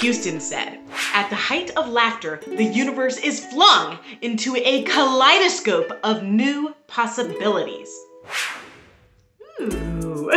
Houston said, "At the height of laughter, the universe is flung into a kaleidoscope of new possibilities." Ooh.